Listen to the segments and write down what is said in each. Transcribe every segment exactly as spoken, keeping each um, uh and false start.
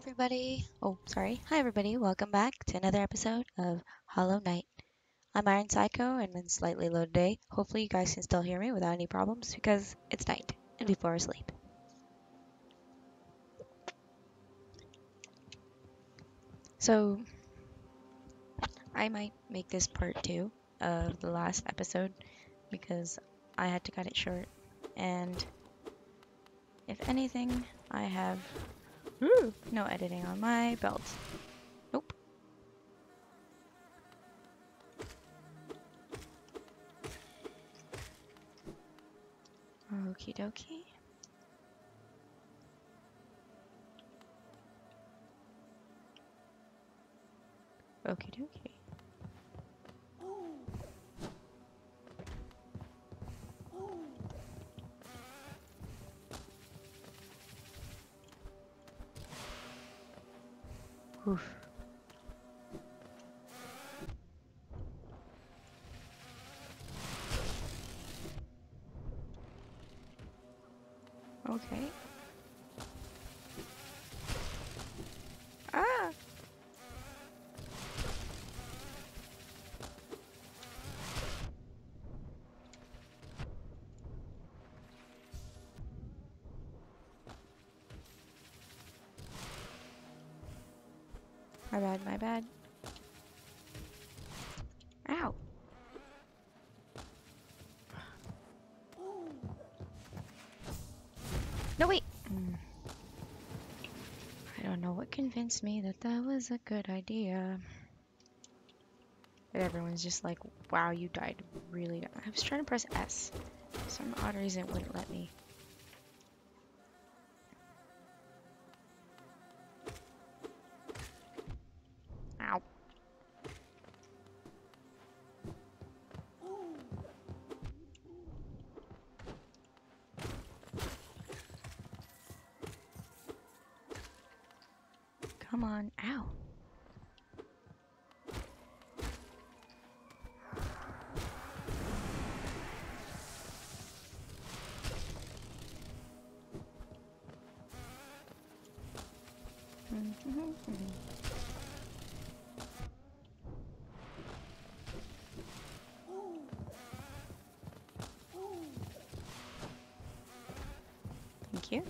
everybody. Oh, sorry. Hi, everybody. Welcome back to another episode of Hollow Knight. I'm Iron Psycho, and it's slightly low today. Hopefully, you guys can still hear me without any problems, because it's night, and before I sleep. So, I might make this part two of the last episode, because I had to cut it short, and if anything, I have Ooh. no editing on my belt. Nope. Okie dokie. Okie dokie. Oof. Okay. Ah. My bad, my bad. Ow. No, wait. Mm. I don't know what convinced me that that was a good idea. But everyone's just like, wow, you died really. I was trying to press S. For some odd reason it wouldn't let me. Come on, ow. Thank you.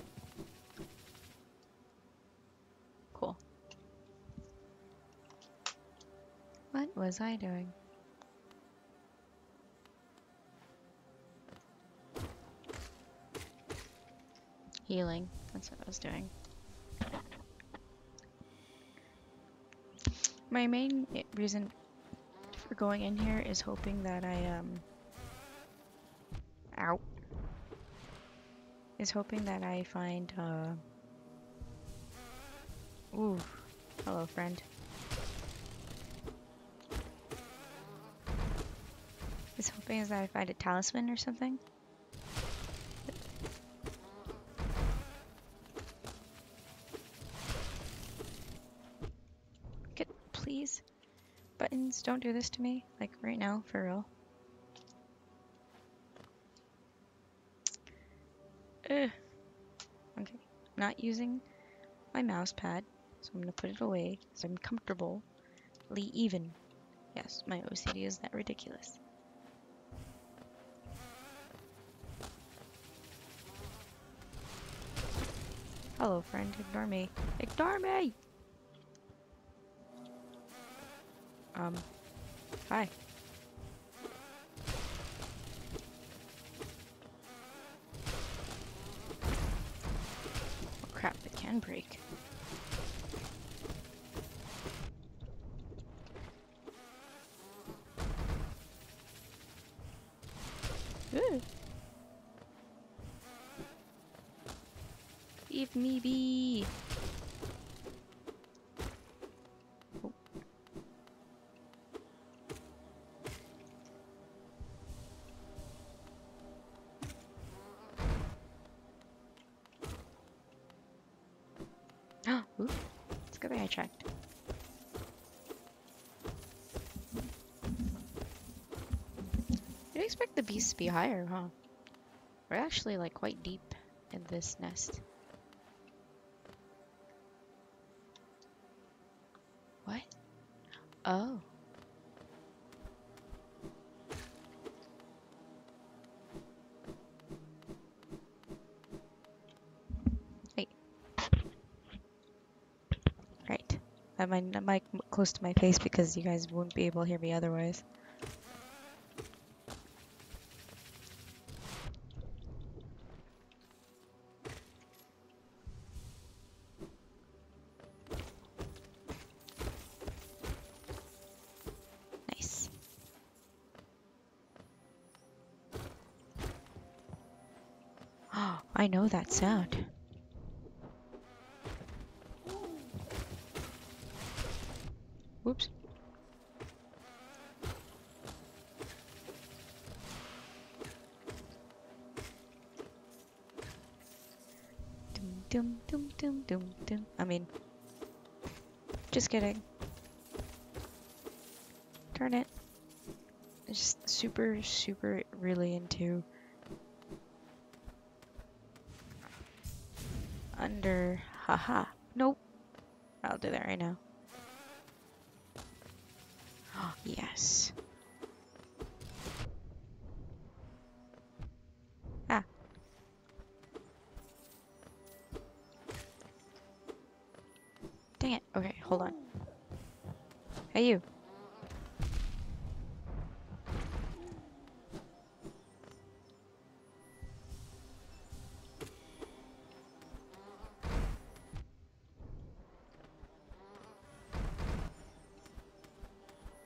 What was I doing? Healing. That's what I was doing. My main reason for going in here is hoping that I, um... Ow. Is hoping that I find, uh... Ooh. Hello, friend. Is hoping is that I find a talisman or something. Get, please, buttons, don't do this to me, like right now, for real. Ugh. Okay, I'm not using my mouse pad, so I'm gonna put it away so I'm comfortably even. Yes, my O C D is that ridiculous. Hello, friend. Ignore me. Ignore me! Um. Hi. Oh, crap. It can break. Ooh. Leave me be. Oh. Oops. It's a good thing I checked. You'd expect the beasts to be higher, huh? We're actually like quite deep in this nest. Oh. Wait. Right. I have my mic close to my face because you guys wouldn't be able to hear me otherwise. I know that sound. Whoops. Dum dum dum dum dum dum. I mean, just kidding. Turn it. I'm just super, super, really into. Under, haha. Nope. I'll do that right now. Oh, yes. Ah. Dang it. Okay, hold on. Hey, you.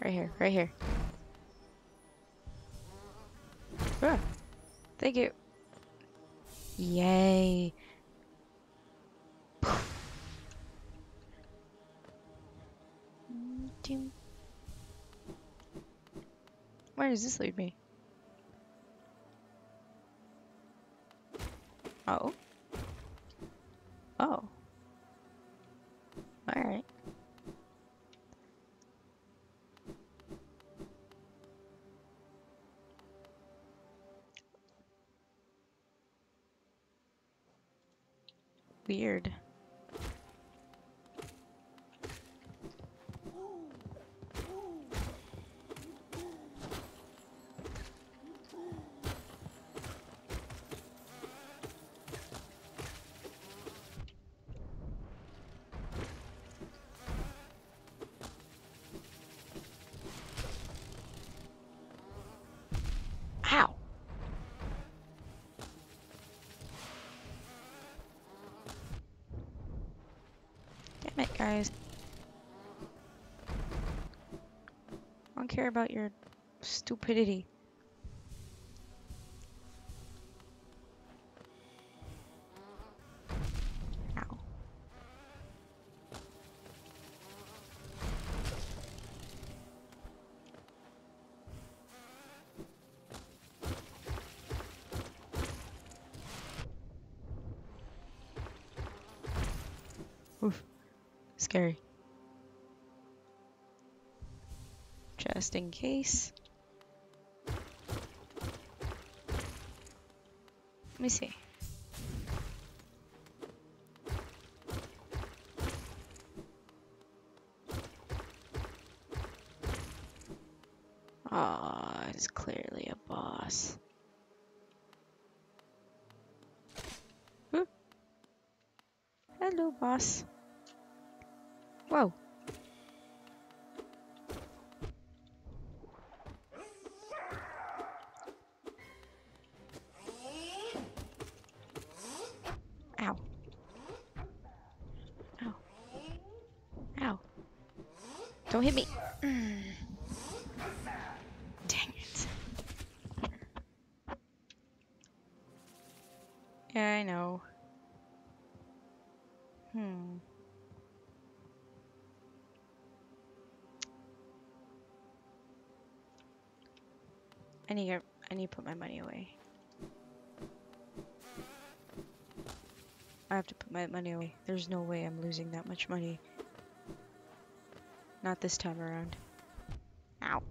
Right here, right here. Ah, thank you. Yay. Where does this lead me? Oh. Oh. Alright. Weird. Damn it, guys. I don't care about your stupidity. Ow. Oof. Scary. Just in case. Let me see. Ah, it's clearly a boss. Ooh. Hello, boss. Whoa. Ow. Ow. Ow. Don't hit me. Mm. Dang it. Yeah, I know. Hmm. I need to, I need to put my money away. I have to put my money away. There's no way I'm losing that much money. Not this time around. Ow.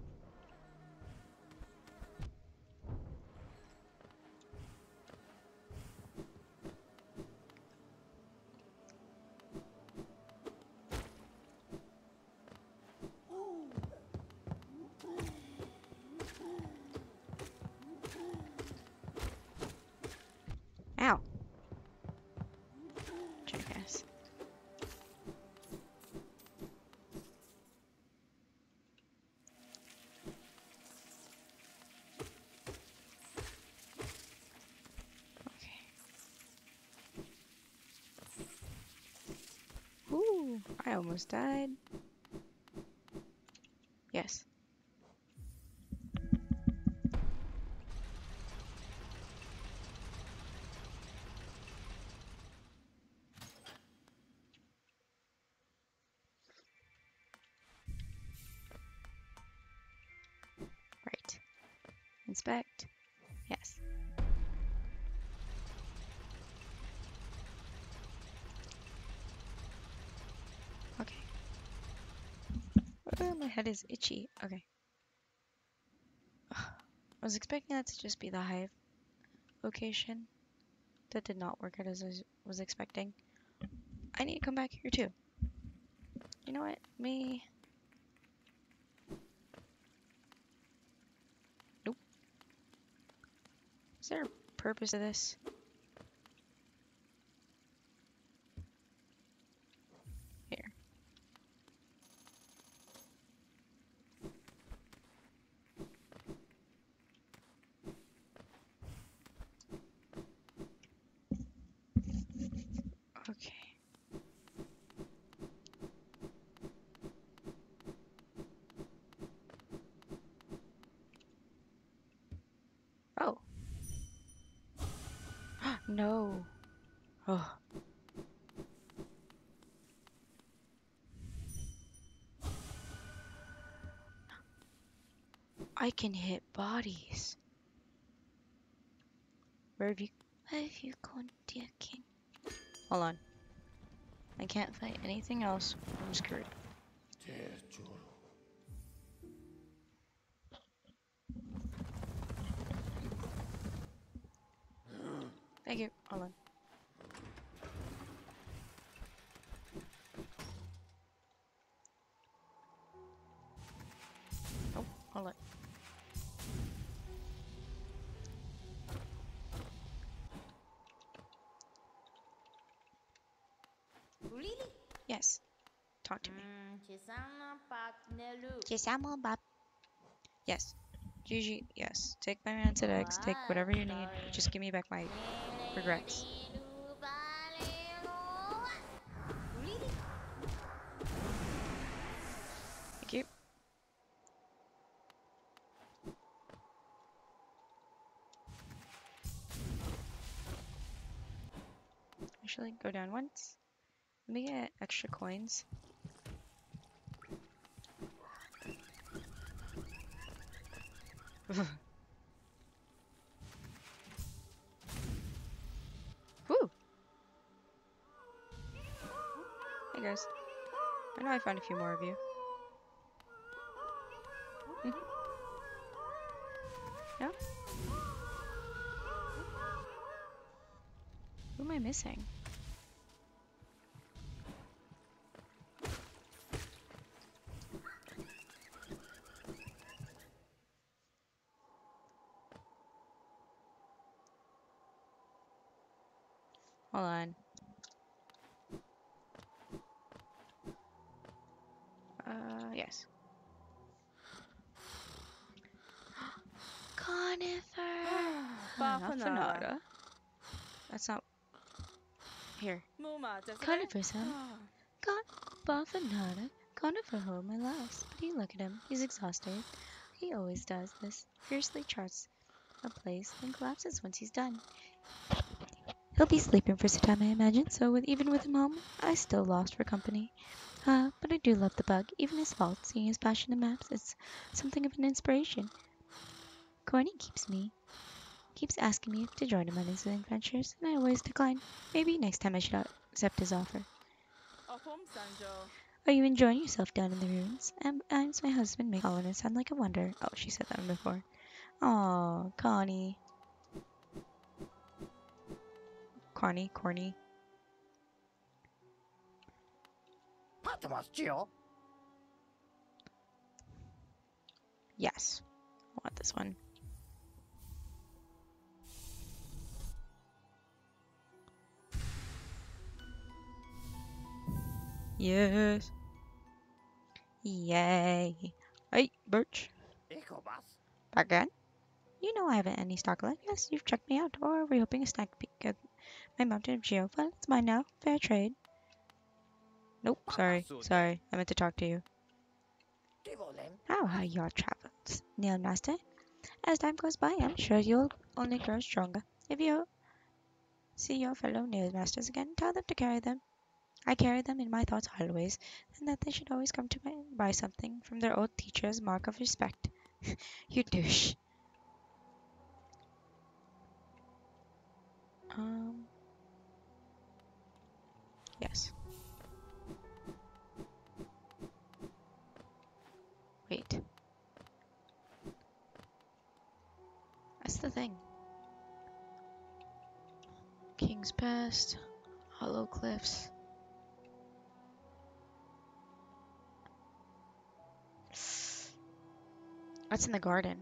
I almost died. Yes. Right. Inspect. Yes. Okay. Oh, my head is itchy. Okay. I was expecting that to just be the hive location. That did not work out as I was expecting. I need to come back here too. You know what? Me... Nope. Is there a purpose to this? No. Oh. I can hit bodies. Where have you? Where have you gone, dear king? Hold on. I can't fight anything else. I'm screwed. Thank you. Hold on. Oh, hold on. Really? Yes. Talk to me. Mm, yes. Gigi, yes. Take my rancid eggs. Take whatever you need. Just give me back my regrets. Thank you. Actually, go down once. Let me get extra coins. Woo! Hey guys. I know I found a few more of you. Hmm. No? Who am I missing? Hold on. Uh, yes. Conifer! Bafanada. That's not... Here. Conifer's home. Con... Bafanada. Conifer home and laughs. But you look at him. He's exhausted. He always does this. Fiercely charts a place, then collapses once he's done. He'll be sleeping for some time, I imagine, so with, even with him home, I still lost for company. Uh, but I do love the bug, even his faults, seeing his passion in maps, it's something of an inspiration. Corny keeps me, keeps asking me to join him on his adventures, and I always decline. Maybe next time I should accept his offer. Are you enjoying yourself down in the ruins? And my husband makes Colin sound like a wonder. Oh, she said that one before. Aw, Connie. Corny, corny. Yes, I want this one. Yes. Yay. Hey, Birch. Back again? You know I haven't any stock left. Yes, you've checked me out. Or are we hoping a snack peek at my mountain of geofa? It's mine now. Fair trade. Nope, sorry, sorry. I meant to talk to you. How are your travels, Nail Master? As time goes by, I'm sure you'll only grow stronger. If you see your fellow Nail Masters again, tell them to carry them. I carry them in my thoughts always, and that they should always come to buy something from their old teacher's mark of respect. You douche. Um. Yes. Wait. That's the thing. King's Past, Hollow Cliffs. That's in the garden.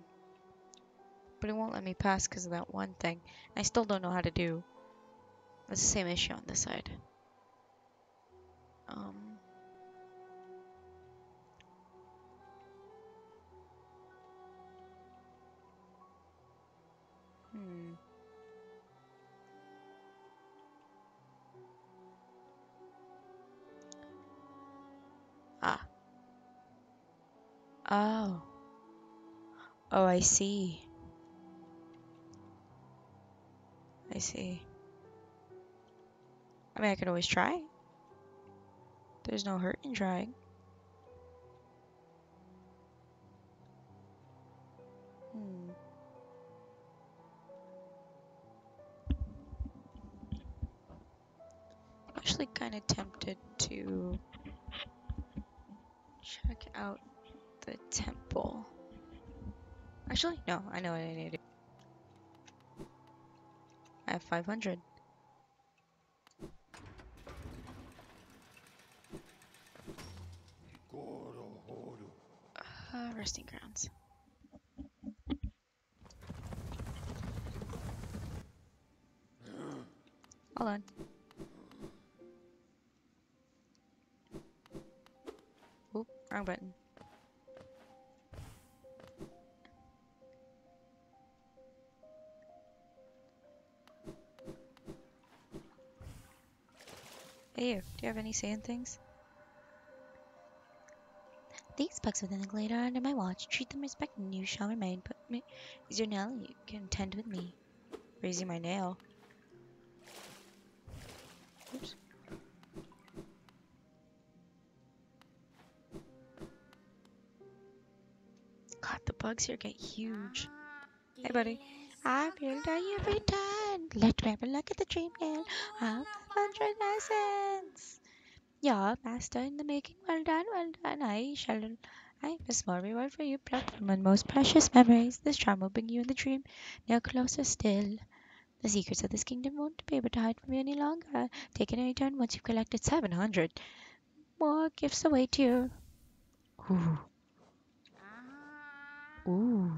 But it won't let me pass because of that one thing. I still don't know how to do. That's the same issue on this side. Um. Hmm. Ah. Oh. Oh, I see. I see. I mean, I could always try. There's no hurt in trying. Hmm. I'm actually kind of tempted to check out the temple. Actually, no, I know what I need to do. I have five hundred. Uh, Resting Grounds. Hold on. Oop, wrong button. Hey, do you have any sand things? These bugs within the glade are under my watch. Treat them respect and you shall remain. But me is your nail, you can tend with me. Raising my nail. Oops. God, the bugs here get huge. Hey, buddy. I'm here to die every time. Let's have a look at the dream nail. I'll have a hundred lessons. Your master in the making. Well done, well done. I shall. I have a small reward for you, plucked from my most precious memories. This charm will bring you in the dream nail closer still. The secrets of this kingdom won't be able to hide from you any longer. Take it in return once you've collected seven hundred. More gifts await you. Ooh. Ooh.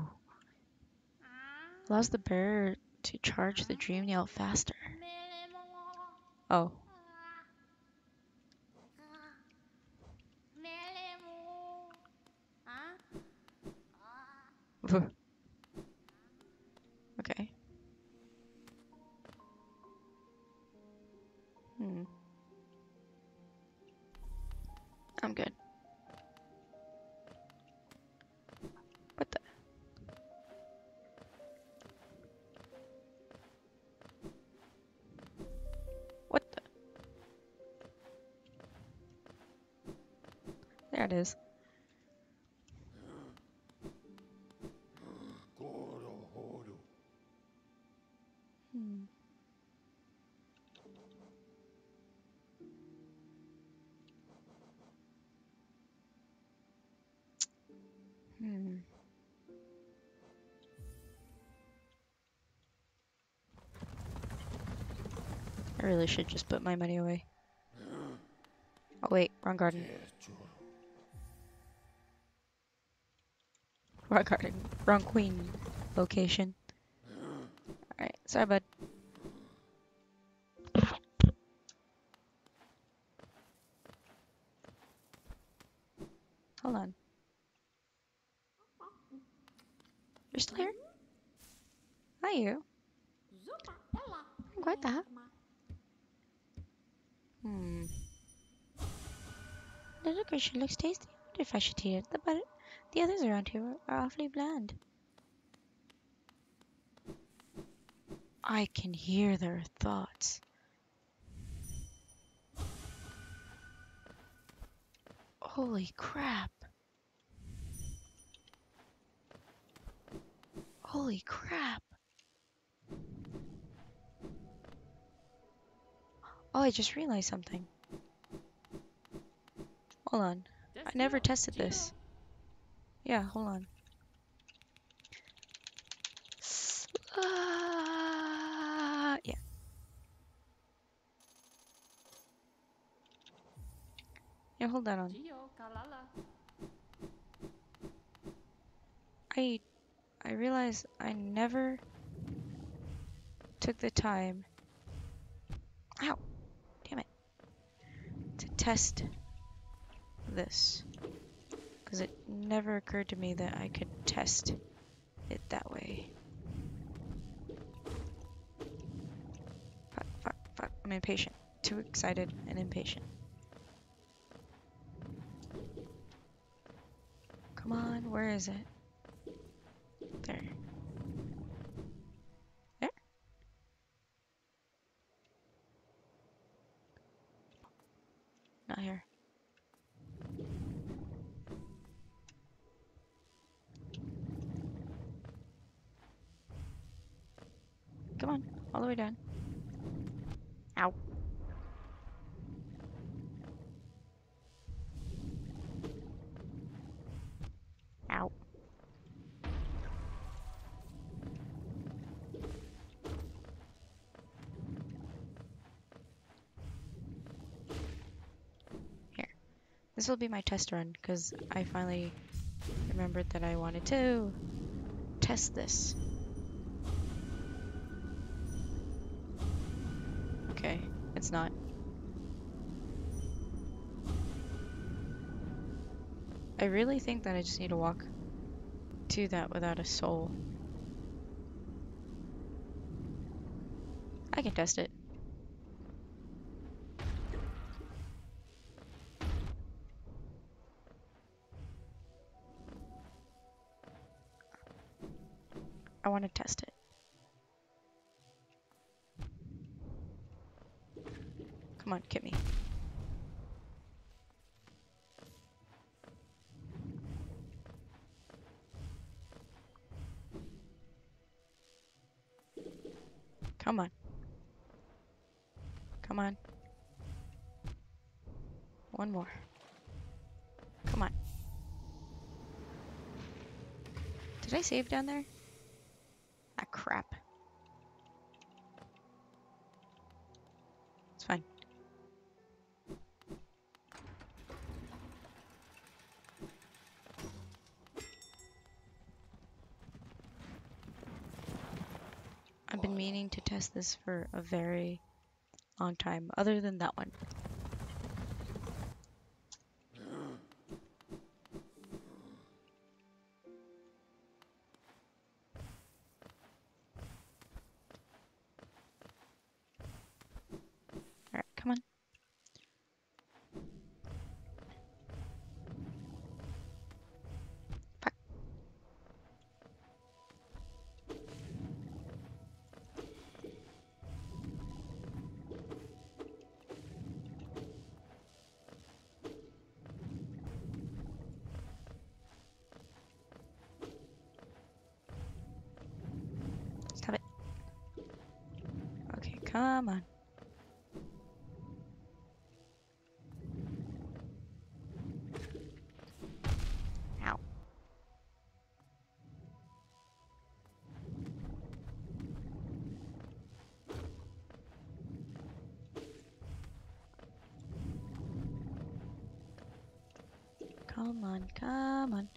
Allows the bearer to charge the dream nail faster. Oh. Okay. Hmm. I'm good. What the? What the? There it is. I really should just put my money away. Oh wait, wrong garden. Wrong garden. Wrong queen location. Alright, sorry bud. Hold on. You're still here? Hi you. I'm quite that. Hmm. The decoration looks tasty. But if I should eat it, but the others around here are awfully bland. I can hear their thoughts. Holy crap. Holy crap. Oh, I just realized something. Hold on. I never tested this. Yeah, hold on. Uh, yeah. Yeah, hold that on. I I realize I never took the time. Ow! Damn it. To test this. Because it never occurred to me that I could test it that way. Fuck, fuck, fuck. I'm impatient. Too excited and impatient. Come on, where is it? There. There? Not here. Come on, all the way down. Ow. Ow. This will be my test run, because I finally remembered that I wanted to test this. Okay, it's not. I really think that I just need to walk to that without a soul. I can test it. I want to test it. Come on, get me. Come on. Come on. One more. Come on. Did I save down there? Ah, crap. It's fine. I've been meaning to test this for a very long time, other than that one. Come on. Ow. Come on, come on.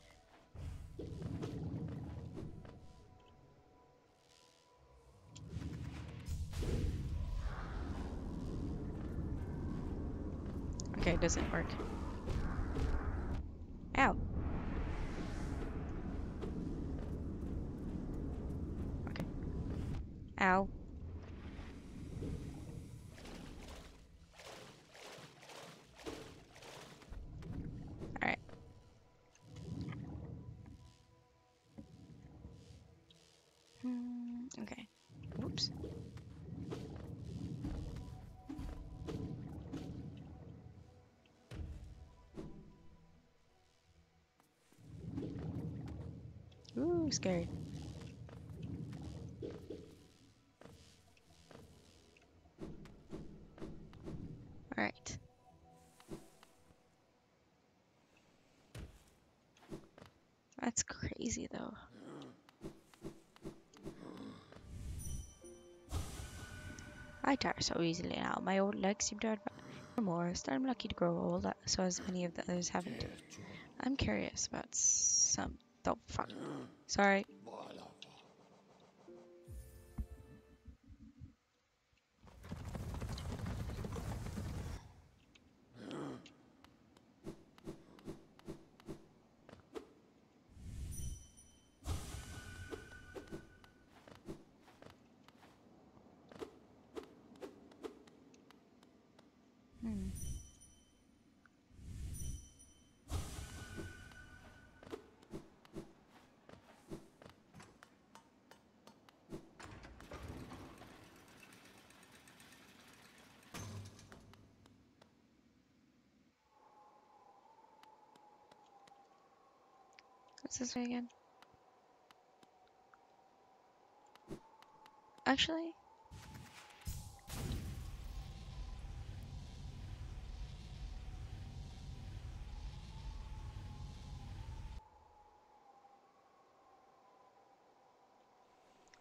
Okay, it doesn't work. Ow. Okay. Ow. Oops. Ooh, I'm scared. Alright. That's crazy though. I tire so easily now. My old legs seem to have more. I'm lucky to grow old, so as many of the others haven't. I'm curious about some. Oh fuck! Sorry. What's this way again? Actually,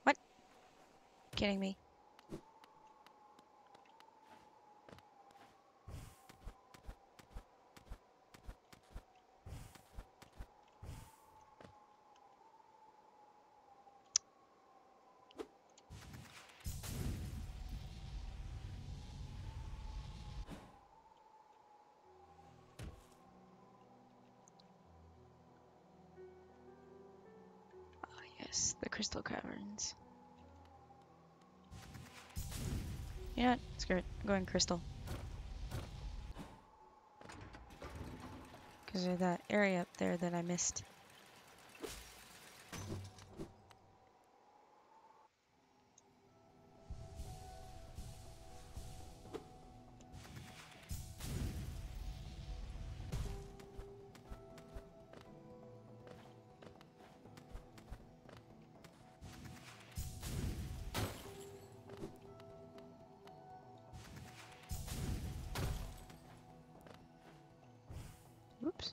what? Kidding me? The Crystal Caverns. You know what? Screw it. I'm going Crystal. Because there's that area up there that I missed. Oops.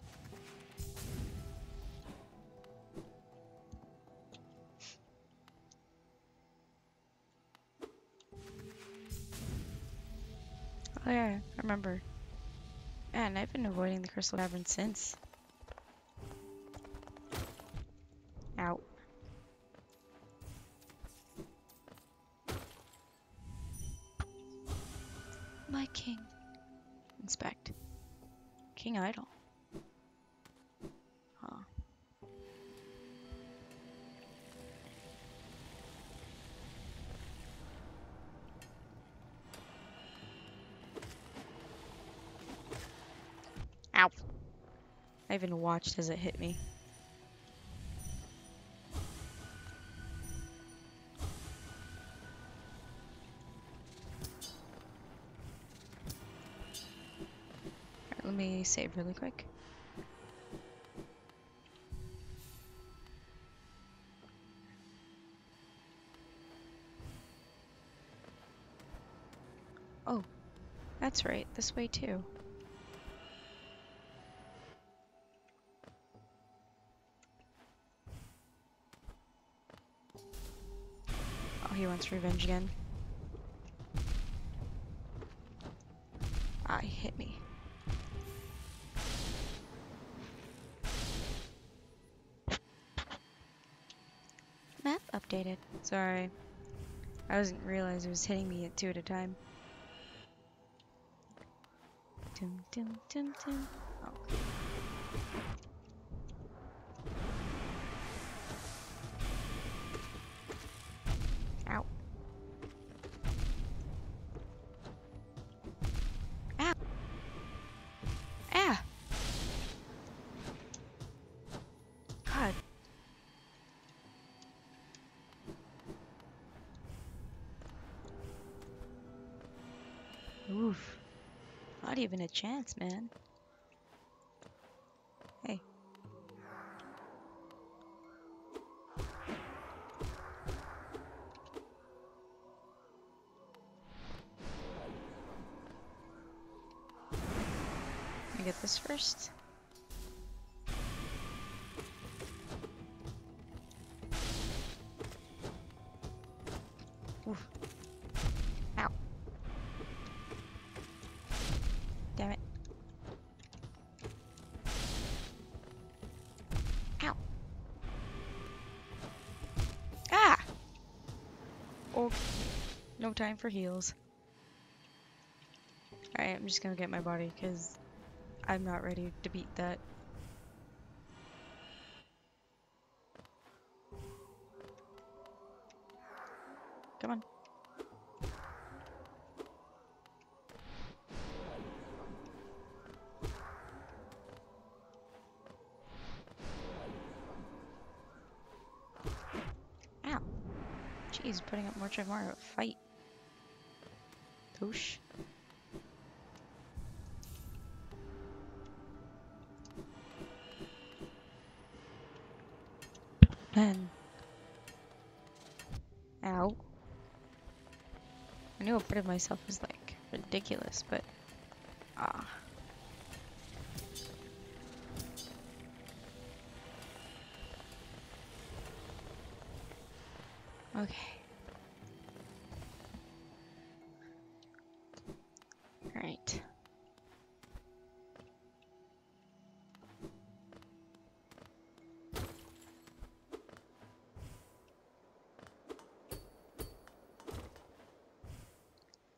Oh yeah, I remember. Man, I've been avoiding the Crystal Cavern since. Ow. My king. Inspect. King Idol. Ow. I even watched as it hit me. Alright, let me save really quick. Oh, that's right, this way too. He wants revenge again. Ah, he hit me. Map updated. Sorry. I wasn't realize it was hitting me at two at a time. Dum dum dum dum. Oh. Not even a chance, man. Hey. Let me get this first. Oof. Ow. Damn it. Ow. Ah! Okay. No time for heals. Alright, I'm just gonna get my body because I'm not ready to beat that. Come on. Ow. Jeez, putting up more and more of a fight. Poosh. Man. Ow. I knew a part of myself was like ridiculous, but ah. Okay. All right.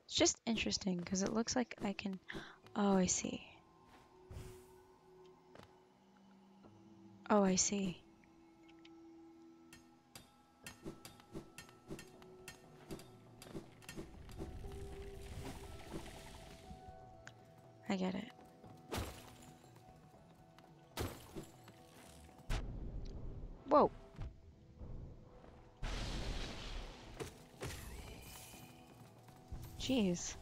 Just interesting because it looks like I can. Oh, I see. Oh, I see. I get it. Whoa. Jeez.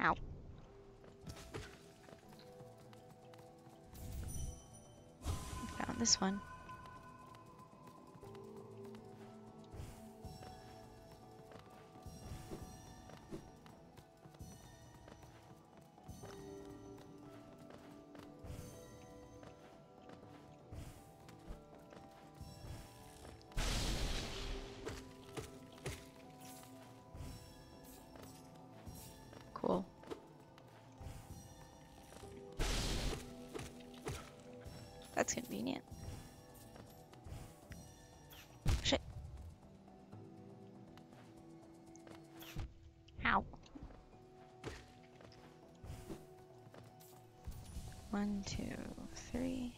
Ow. Found this one. Cool. That's convenient. Shit. Ow. One, two, three.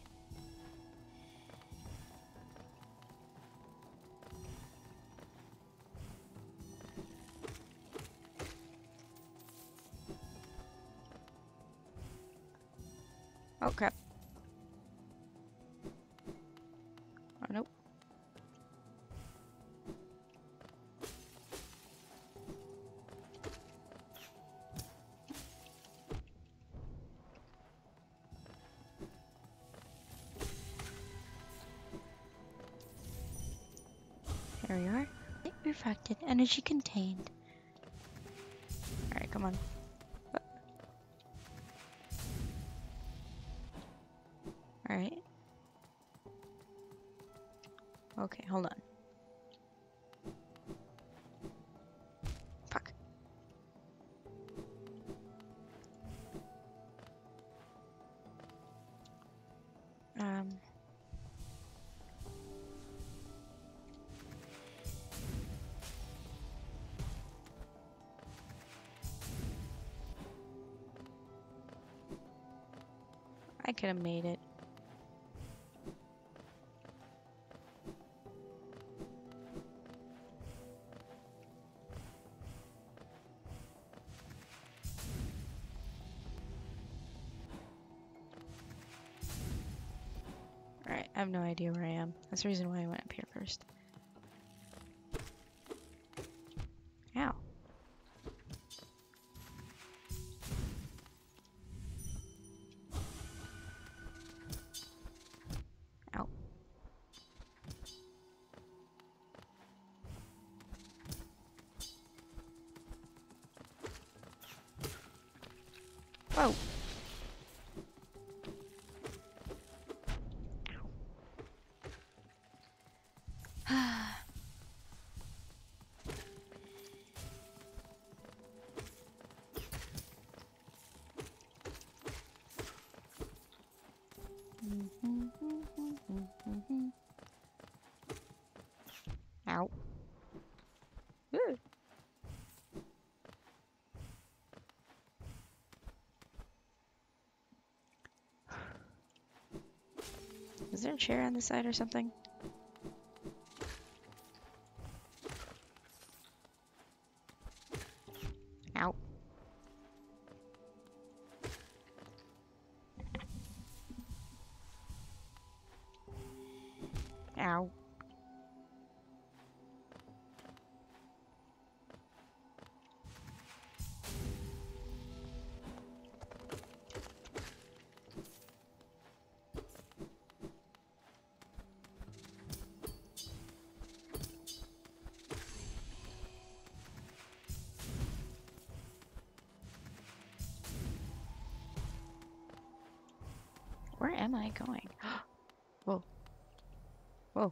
Oh crap. Oh nope. There we are. Light refracted. Energy contained. Alright, come on. Alright. Okay, hold on. Fuck. Um. I could have made it. I have no idea where I am. That's the reason why I went up here first. Whoa. Is there a chair on this side or something? Ow. Ow. Where am I going? Whoa. Whoa.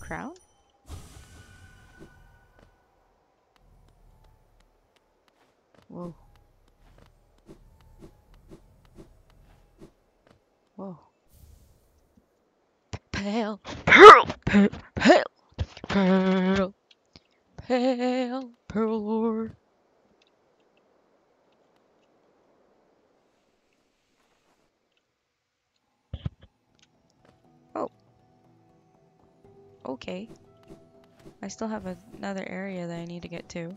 Crown? Whoa. Whoa. Pale. Pearl. Pale. Pale. Pale. Pale. Pearl Lord. Okay. I still have another area that I need to get to.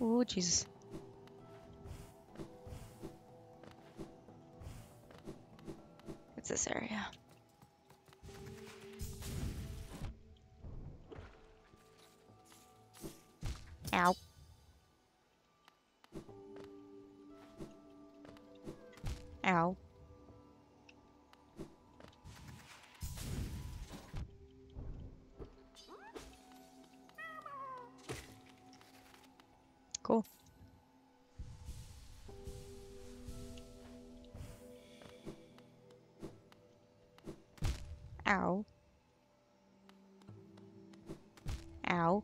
Oh, Jesus. It's this area. Ow. Ow. Cool. Ow. Ow.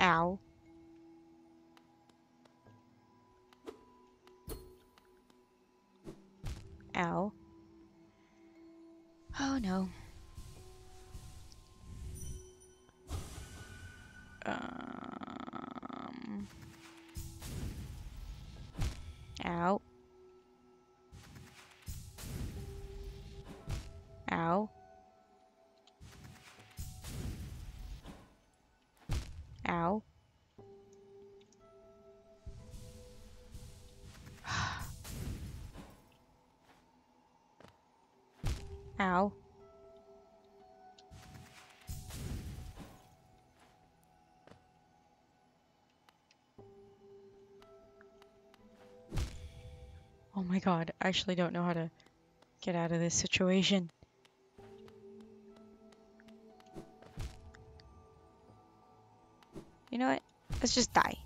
Ow. Ow. Oh no. Um. Ow. Ow. Ow. Ow. Oh my god, I actually don't know how to get out of this situation. You know what? Let's just die.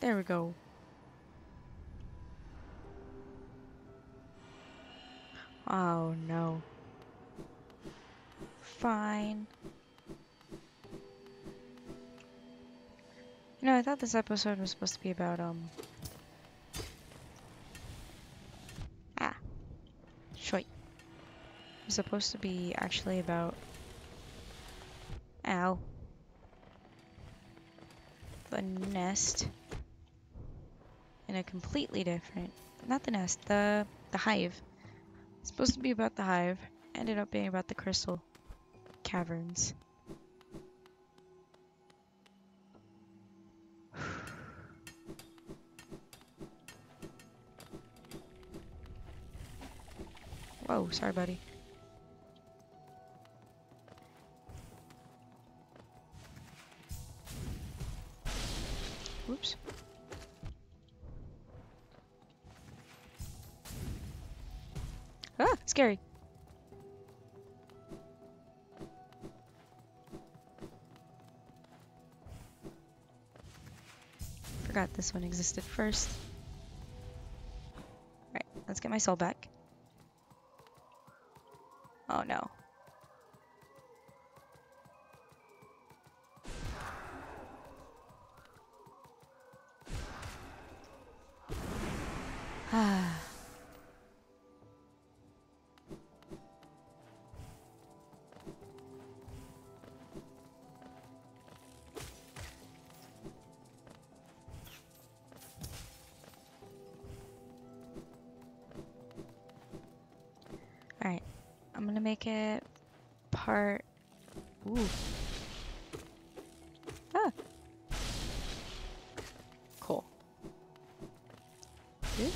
There we go. Oh no. Fine. You know, I thought this episode was supposed to be about, um... Ah. Shite. It was supposed to be actually about... Ow. The nest. In a completely different... Not the nest, the... the hive. It's supposed to be about the hive. Ended up being about the Crystal Caverns. Whoa, sorry, buddy. Oops. Ah, scary. Forgot this one existed first. Alright, let's get my soul back. Oh no. Ah. Alright, I'm gonna make it part... Ooh. Ah. Cool. Good.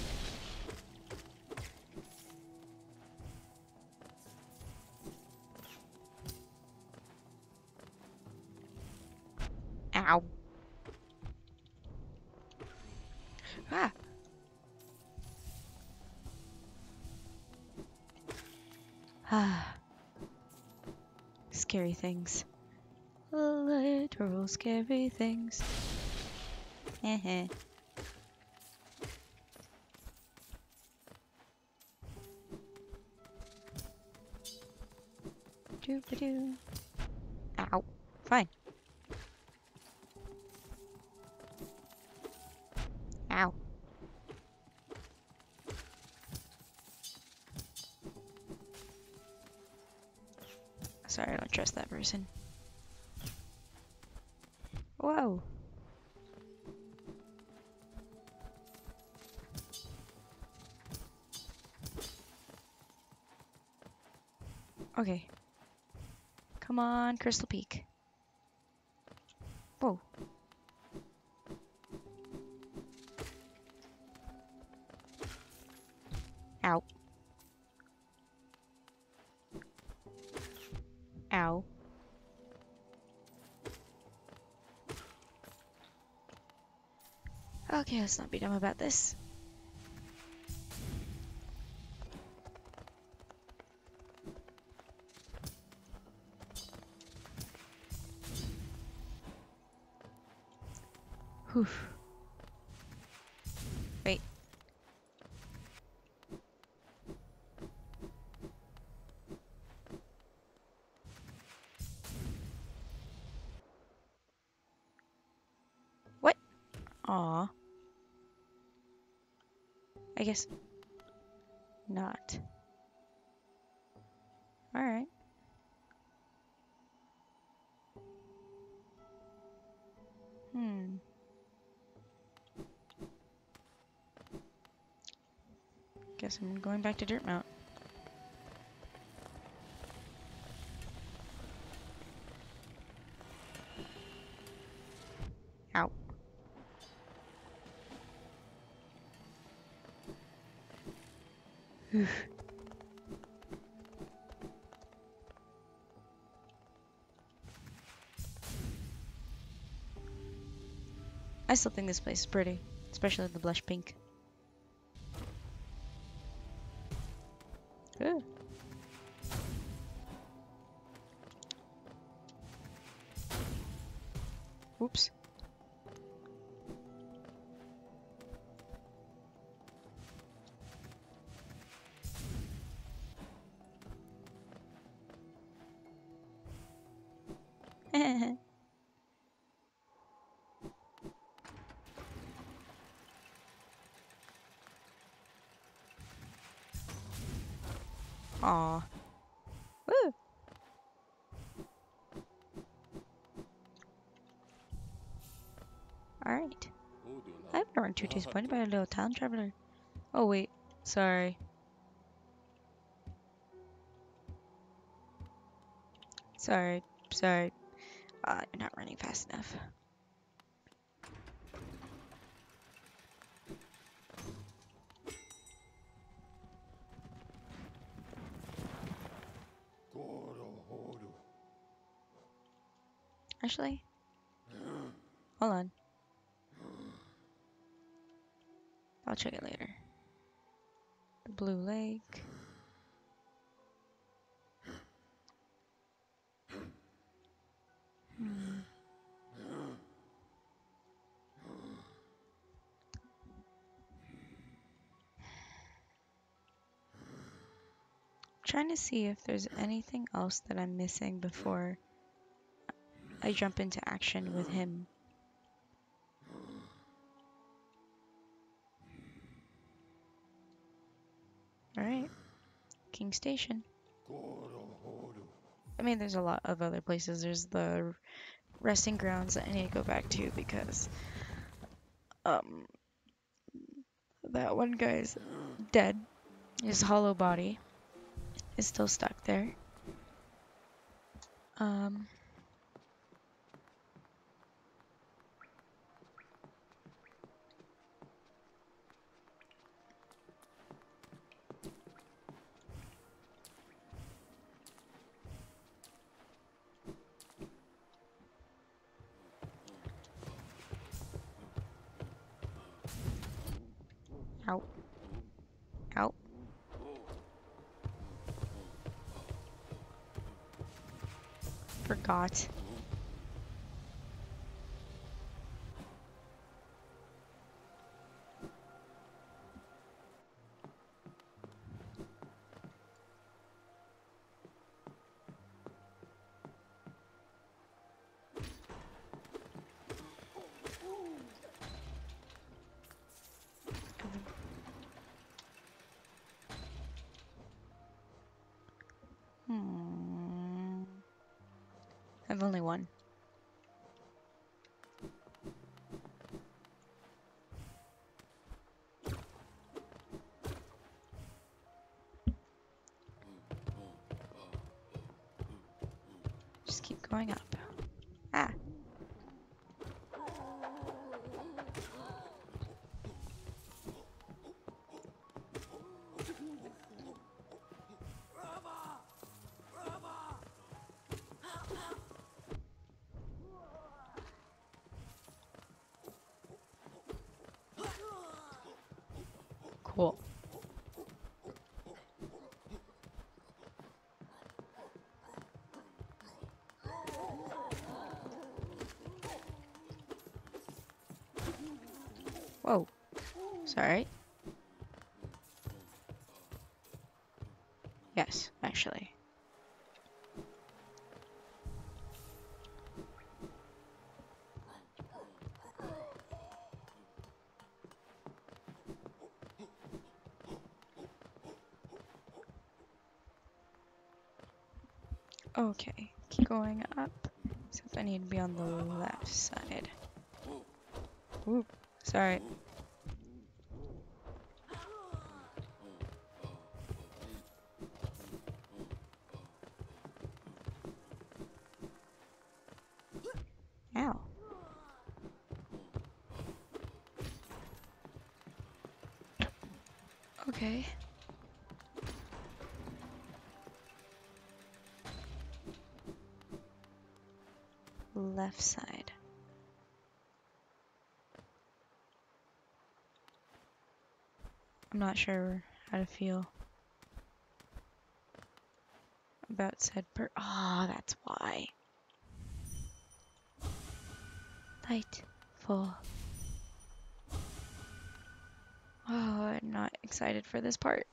Ow. Ah. Ah. Scary things. Literal scary things. Heh. Doop-a-doo. Ow. Fine. Ow. Sorry, I don't trust that person. Whoa. Okay. Come on, Crystal Peak. Whoa. Ow. Ow. Okay, let's not be dumb about this. Whew. Wait. What? Aw. I guess not. All right. Hmm. Guess I'm going back to Dirtmouth. Ow. I still think this place is pretty, especially the blush pink. Good. Oops. Aw. Woo! Alright. I've never been too disappointed by a little time traveler. Oh wait, sorry. Sorry, sorry. Uh, you're not running fast enough. Actually, hold on. I'll check it later. The Blue Lake. Trying to see if there's anything else that I'm missing before I jump into action with him. Alright. King Station. I mean, there's a lot of other places. There's the resting grounds that I need to go back to because um, that one guy's dead. His hollow body is still stuck there. Um... Out. Out. Forgot. I've only one. Just keep going up. Ah. Cool. Whoa. Sorry. Yes, actually. Okay, keep going up, except I need to be on the left side. Ooh, sorry. Ow. Okay. Left side. I'm not sure how to feel about said per- Ah, oh, that's why. Lightfall. Oh, I'm not excited for this part.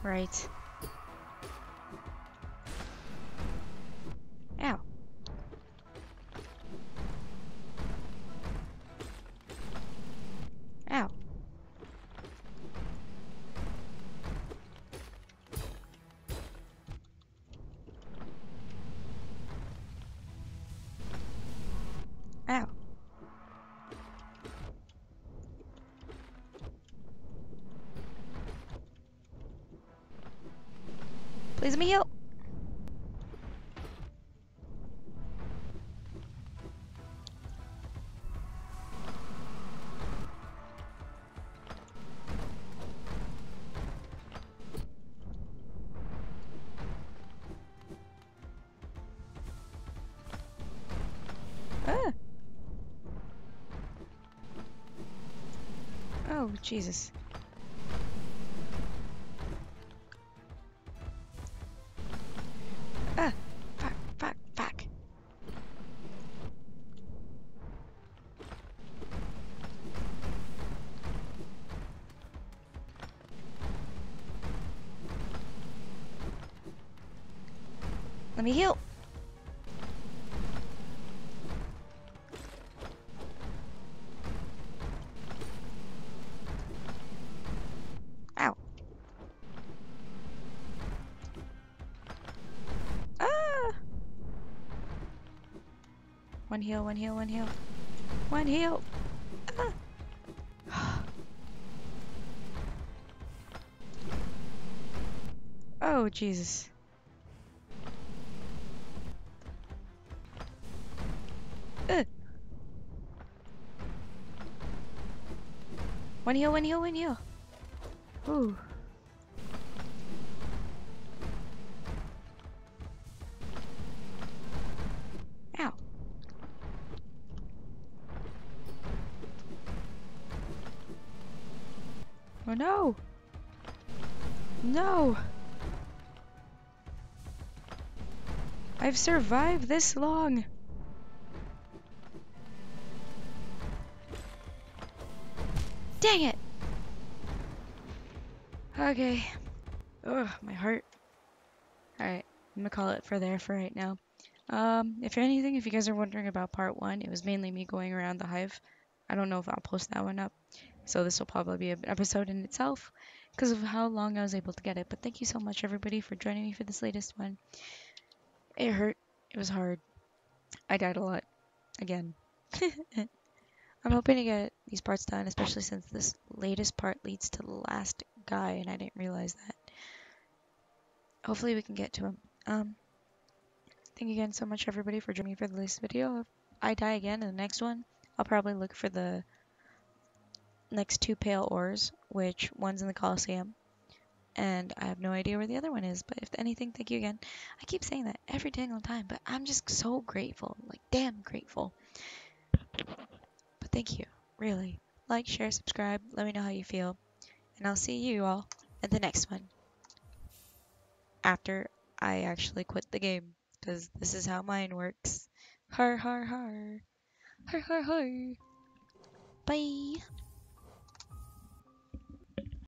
Right. Ow. Ow. Ow. Please let me help. Ah. Oh, Jesus. Ah! Back, back, back. Let me heal. One heal, one heal, one heal. One heal! Ah. Oh, Jesus. Uh. One heal, one heal, one heal. Ooh. Oh no! No! I've survived this long! Dang it! Okay. Ugh, my heart. Alright, I'm gonna call it for there for right now. Um, if anything, if you guys are wondering about part one, it was mainly me going around the hive. I don't know if I'll post that one up. So this will probably be an episode in itself because of how long I was able to get it. But thank you so much, everybody, for joining me for this latest one. It hurt. It was hard. I died a lot. Again. I'm hoping to get these parts done, especially since this latest part leads to the last guy, and I didn't realize that. Hopefully we can get to him. Um, thank you again so much, everybody, for joining me for the latest video. If I die again in the next one, I'll probably look for the next two pale ores, which one's in the Coliseum, and I have no idea where the other one is. But if anything, thank you again. I keep saying that every single time, but I'm just so grateful, like damn grateful. But thank you, really. Like, share, subscribe, let me know how you feel, and I'll see you all at the next one after I actually quit the game, because this is how mine works. Har har har har har har. Bye.